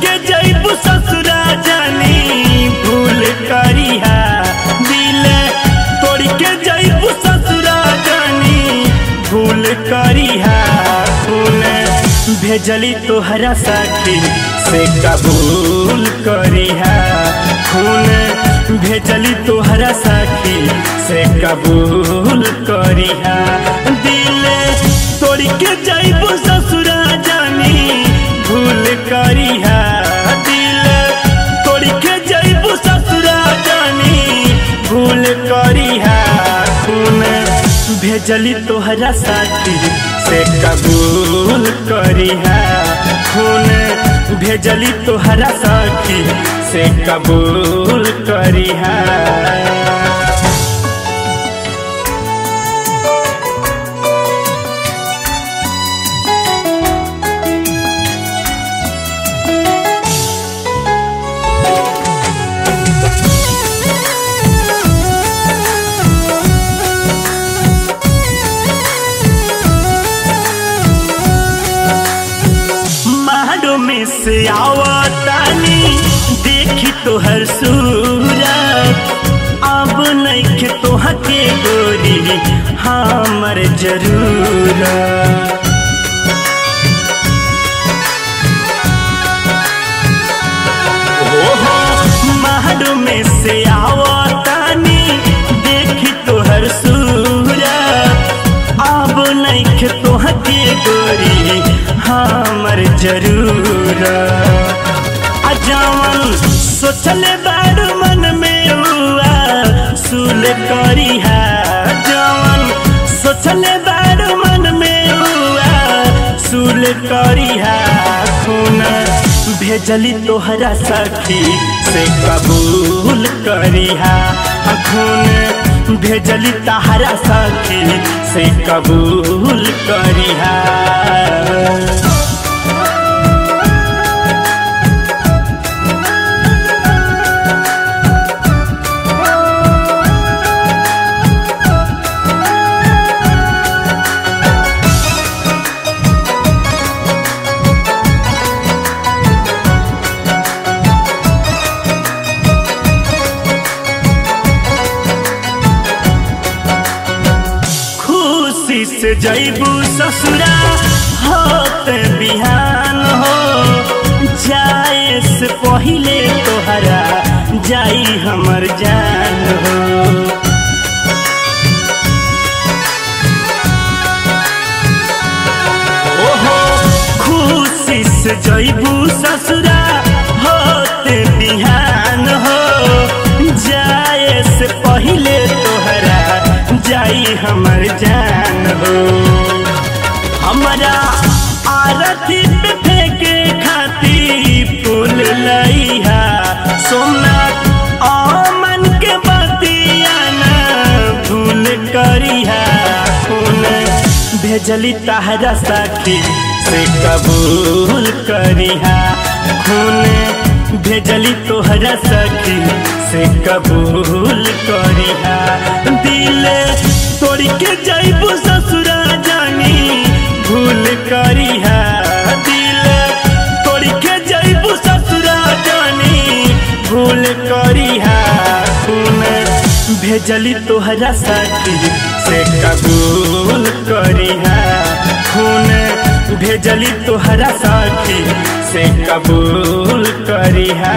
के जइबू ससुरा जानी भूल करिहा दिले तोड़ के जइबू ससुरा जानी भूल करिहा फूल भेजली तोहरा साथी से कबूल करिहा फूल भेजली तोहरा साथी से कबूल करिहा दिले तोड़ के जइबू ससुरा जानी भूल करिहा भेजली तोहरा साथी से कबूल करिहा खून भेजली तोहरा साथी से कबूल करिहा। से आवतानी देखी तोहर सूरत अब नइखे तोहा के गोरी हमर जरूरत महडू में से आवतानी देखी तोहर सूरत अब नइखे तोहा के गोरी हमर जरूर अजावन सोचले बारू मन में हुआ सुल करिहा जवन सोचले बारू मन में हुआ सुल करिहा खून भेजली तोहरा साथी से कबूल करिहा खून भेजली तोहरा साथी से कबूल करिहा। से जइबू ससुरा होते बिहान हो जाए से पहले तोहरा जाई हमर जान हो ओहो खुशी से जइबू ससुरा होते बिहान हो जाए से पहले तोहरा जाई हमर जान हमारा आरती पे फेंके खाती फूल लइहा सोमनाथ मन के बतिया न भूल करिहा फूल भेजली तोहरा साथी से कबूल करिहा खून भेजली तोहरा साथी से कबूल करिहा दिले तोड़ के जइबू ससुरा जानी भूल करिहा दिल तोड़ के जइबू ससुरा जानी भूल करिहा खून भेजली तोहरा साथी से कबूल करिहा खून भेजली तोहरा साथी से कबूल करिहा।